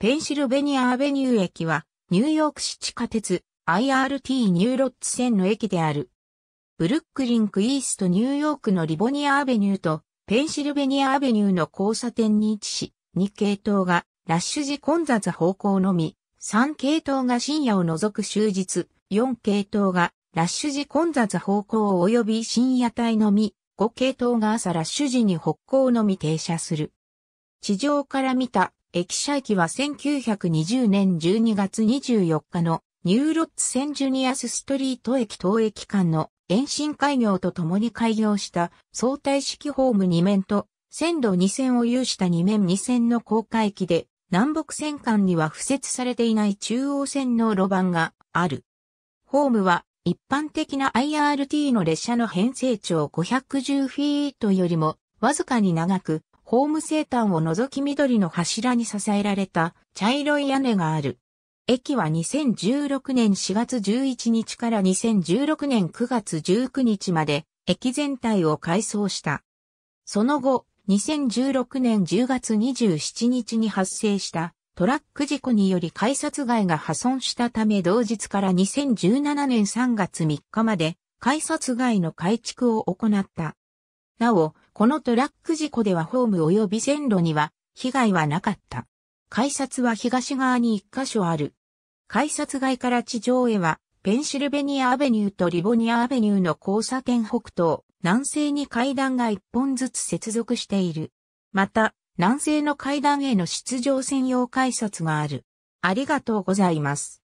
ペンシルベニアアベニュー駅は、ニューヨーク市地下鉄 IRT ニューロッツ線の駅である。ブルックリンクイーストニューヨークのリボニアアベニューとペンシルベニアアベニューの交差点に位置し、2系統がラッシュ時混雑方向のみ、3系統が深夜を除く終日、4系統がラッシュ時混雑方向及び深夜帯のみ、5系統が朝ラッシュ時に北向のみ停車する。地上から見た駅舎駅は1920年12月24日のニューロッツ線ジュニアスストリート駅当駅間の延伸開業とともに開業した相対式ホーム2面と線路2線を有した2面2線の高架駅で南北線間には付設されていない中央線の路盤がある。ホームは一般的な IRT の列車の編成長510フィートよりもわずかに長くホーム西端を除き緑の柱に支えられた茶色い屋根がある。駅は2016年4月11日から2016年9月19日まで駅全体を改装した。その後、2016年10月27日に発生したトラック事故により改札外が破損したため同日から2017年3月3日まで改札外の改築を行った。なお、このトラック事故ではホーム及び線路には被害はなかった。改札は東側に1カ所ある。改札外から地上へは、ペンシルベニアアベニューとリボニアアベニューの交差点北東、南西に階段が1本ずつ接続している。また、南西の階段への出場専用改札がある。ありがとうございます。